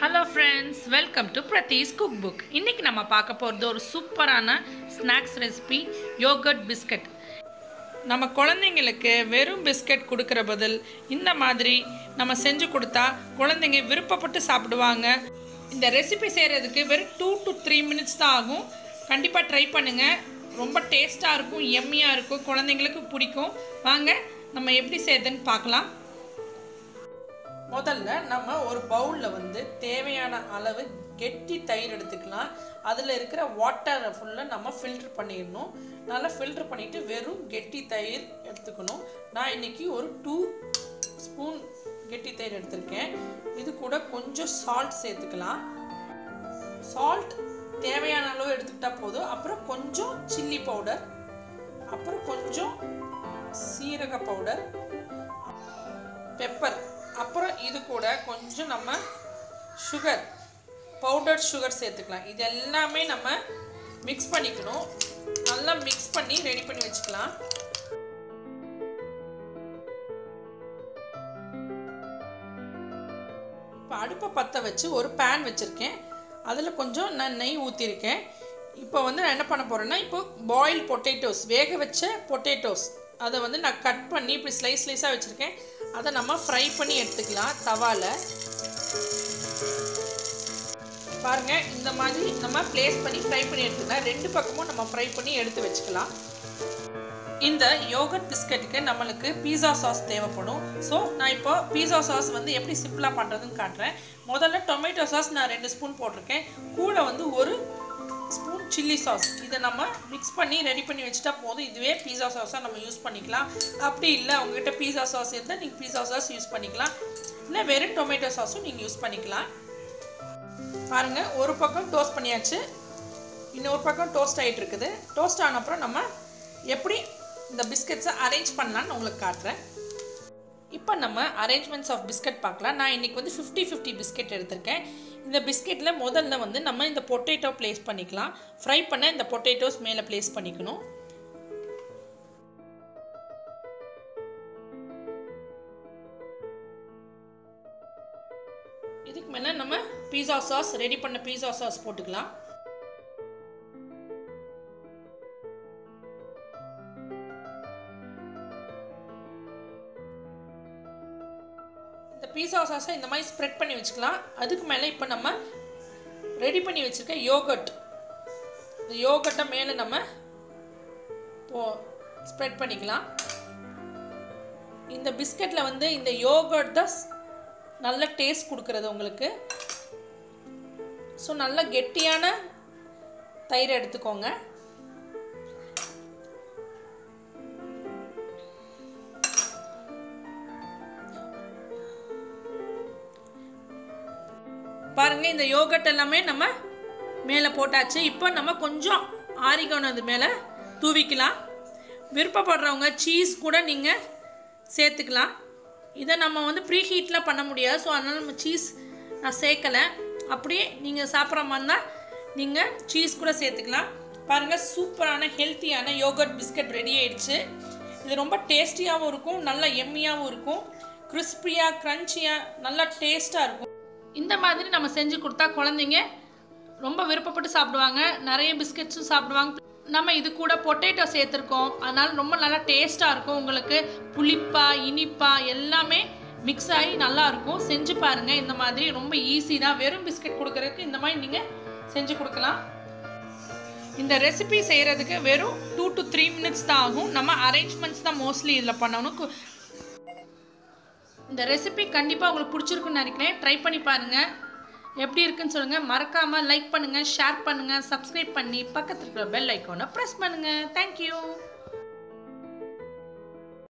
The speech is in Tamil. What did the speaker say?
Hello friends, welcome to Pradeesh cook book. இன்றைக்கி நம்ம பார்க்க போகிறது ஒரு சூப்பரான ஸ்நாக்ஸ் ரெசிபி, யோகர்ட் பிஸ்கட். நம்ம குழந்தைங்களுக்கு வெறும் பிஸ்கட் கொடுக்குற பதில் இந்த மாதிரி நம்ம செஞ்சு கொடுத்தா குழந்தைங்க விருப்பப்பட்டு சாப்பிடுவாங்க. இந்த ரெசிபி செய்கிறதுக்கு வெறும் 2 to 3 minutes தான் ஆகும். கண்டிப்பாக ட்ரை பண்ணுங்கள். ரொம்ப டேஸ்ட்டாக இருக்கும், எம்மியாக இருக்கும், குழந்தைங்களுக்கு பிடிக்கும். வாங்க நம்ம எப்படி செய்யுதுன்னு பார்க்கலாம். முதல்ல நம்ம ஒரு பவுலில் வந்து தேவையான அளவு கெட்டி தயிர் எடுத்துக்கலாம். அதில் இருக்கிற வாட்டரை ஃபுல்லாக நம்ம ஃபில்ட்ரு பண்ணிடணும். நல்லா ஃபில்ட்ரு பண்ணிவிட்டு வெறும் கெட்டி தயிர் எடுத்துக்கணும். நான் இன்றைக்கி ஒரு 2 ஸ்பூன் கெட்டி தயிர் எடுத்திருக்கேன். இது கூட கொஞ்சம் சால்ட் சேர்த்துக்கலாம். சால்ட் தேவையான அளவு எடுத்துக்கிட்டால் போதும். அப்புறம் கொஞ்சம் சில்லி பவுடர், அப்புறம் கொஞ்சம் சீரக பவுடர், பெப்பர், அப்புறம் இது கூட கொஞ்சம் நம்ம சுகர், பவுடர் சுகர் சேர்த்துக்கலாம். இது எல்லாமே நம்ம மிக்ஸ் பண்ணிக்கணும். நல்லா மிக்ஸ் பண்ணி ரெடி பண்ணி வச்சுக்கலாம். இப்போ அடுப்பை பற்ற வச்சு ஒரு பேன் வச்சுருக்கேன். அதில் கொஞ்சம் நான் நெய் ஊற்றிருக்கேன். இப்போ வந்து நான் என்ன பண்ண போகிறேன்னா, இப்போ பாயில் பொட்டேட்டோஸ், வேக வச்ச பொட்டேட்டோஸ், அதை வந்து நான் கட் பண்ணி இப்படி ஸ்லைஸாக வச்சுருக்கேன். அதை நம்ம ஃப்ரை பண்ணி எடுத்துக்கலாம் தவாவில். பாருங்கள், இந்த மாதிரி நம்ம ப்ளேஸ் பண்ணி ஃப்ரை பண்ணி எடுத்துக்கலாம். ரெண்டு பக்கமும் நம்ம ஃப்ரை பண்ணி எடுத்து வச்சுக்கலாம். இந்த யோகர்ட் பிஸ்கட்டுக்கு நம்மளுக்கு பீஸா சாஸ் தேவைப்படும். ஸோ நான் இப்போ பீஸா சாஸ் வந்து எப்படி சிம்பிளாக பண்ணுறதுன்னு காட்டுறேன். முதல்ல டொமேட்டோ சாஸ் நான் 2 ஸ்பூன் போட்டிருக்கேன். கூட வந்து 1 ஸ்பூன் சில்லி சாஸ். இதை நம்ம மிக்ஸ் பண்ணி ரெடி பண்ணி வச்சுட்டா போதும். இதுவே பீஸா சாஸாக நம்ம யூஸ் பண்ணிக்கலாம். அப்படி இல்லை உங்கள்கிட்ட பீஸா சாஸ் இருந்தால் நீங்கள் பீஸா சாஸ் யூஸ் பண்ணிக்கலாம். இல்லை வெறும் டொமேட்டோ சாஸும் நீங்கள் யூஸ் பண்ணிக்கலாம். பாருங்கள், ஒரு பக்கம் டோஸ்ட் பண்ணியாச்சு, இன்னொரு பக்கம் டோஸ்ட் ஆகிட்டு இருக்குது. டோஸ்ட் ஆன அப்புறம் நம்ம எப்படி இந்த பிஸ்கட்ஸை அரேஞ்ச் பண்ணலான்னு உங்களுக்கு காட்டுறேன். இப்போ நம்ம அரேஞ்ச்மெண்ட்ஸ் ஆஃப் பிஸ்கட் பார்க்கலாம். நான் இன்றைக்கி வந்து 50-50 பிஸ்கட் எடுத்திருக்கேன். இந்த பிஸ்கெட்டில் முதல்ல வந்து நம்ம இந்த பொட்டேட்டோ ப்ளேஸ் பண்ணிக்கலாம். ஃப்ரை பண்ண இந்த பொட்டேட்டோஸ் மேலே ப்ளேஸ் பண்ணிக்கணும். இதுக்கு மேலே நம்ம பீஸா சாஸ், ரெடி பண்ண பீஸா சாஸ் போட்டுக்கலாம். இந்த பீஸா சாஸை இந்த மாதிரி ஸ்ப்ரெட் பண்ணி வச்சுக்கலாம். அதுக்கு மேலே இப்போ நம்ம ரெடி பண்ணி வச்சுருக்க யோகர்ட், இந்த யோகர்ட்டை மேலே நம்ம ஸ்ப்ரெட் பண்ணிக்கலாம். இந்த பிஸ்கட்டில் வந்து இந்த யோகர்ட் தான் நல்ல டேஸ்ட் கொடுக்குறது உங்களுக்கு. ஸோ நல்ல கெட்டியான தயிர் எடுத்துக்கோங்க. பாருங்கள், இந்த யோகர்ட் எல்லாமே நம்ம மேலே போட்டாச்சு. இப்போ நம்ம கொஞ்சம் ஆரிகானோ அது மேலே தூவிக்கலாம். விருப்பப்படுறவங்க சீஸ் கூட நீங்கள் சேர்த்துக்கலாம். இதை நம்ம வந்து ப்ரீ ஹீட்டில் பண்ண முடியாது. ஸோ அதனால் நம்ம சீஸ் நான் சேர்க்கலை. அப்படியே நீங்கள் சாப்பிட்ற மாதிரி தான் நீங்கள் சீஸ் கூட சேர்த்துக்கலாம். பாருங்கள், சூப்பரான ஹெல்த்தியான யோகர்ட் பிஸ்கட் ரெடி ஆகிடுச்சு. இது ரொம்ப டேஸ்டியாகவும் இருக்கும், நல்லா எம்மியாகவும் இருக்கும், கிறிஸ்பியாக, க்ரன்ச்சியாக, நல்லா டேஸ்ட்டாக இருக்கும். இந்த மாதிரி நம்ம செஞ்சு கொடுத்தா குழந்தைங்க ரொம்ப விருப்பப்பட்டு சாப்பிடுவாங்க. நிறைய பிஸ்கட்ஸும் சாப்பிடுவாங்க. நம்ம இது கூட பொட்டேட்டோ சேர்த்துருக்கோம், அதனால் ரொம்ப நல்லா டேஸ்ட்டாக இருக்கும். உங்களுக்கு புளிப்பாக, இனிப்பாக எல்லாமே மிக்ஸ் ஆகி நல்லாயிருக்கும். செஞ்சு பாருங்கள். இந்த மாதிரி ரொம்ப ஈஸி தான். வெறும் பிஸ்கட் கொடுக்குறதுக்கு இந்த மாதிரி நீங்கள் செஞ்சு கொடுக்கலாம். இந்த ரெசிபி செய்கிறதுக்கு வெறும் 2 to 3 minutes தான் ஆகும். நம்ம அரேஞ்ச்மெண்ட்ஸ் தான் மோஸ்ட்லி இதில் பண்ணணும். இந்த ரெசிபி கண்டிப்பாக உங்களுக்கு பிடிச்சிருக்குன்னு நினைக்கிறேன். ட்ரை பண்ணி பாருங்கள். எப்படி இருக்குன்னு சொல்லுங்கள். மறக்காமல் லைக் பண்ணுங்கள், ஷேர் பண்ணுங்கள், சப்ஸ்கிரைப் பண்ணி பக்கத்தில் இருக்கிற பெல் ஐக்கானை ப்ரெஸ் பண்ணுங்கள். தேங்க்யூ.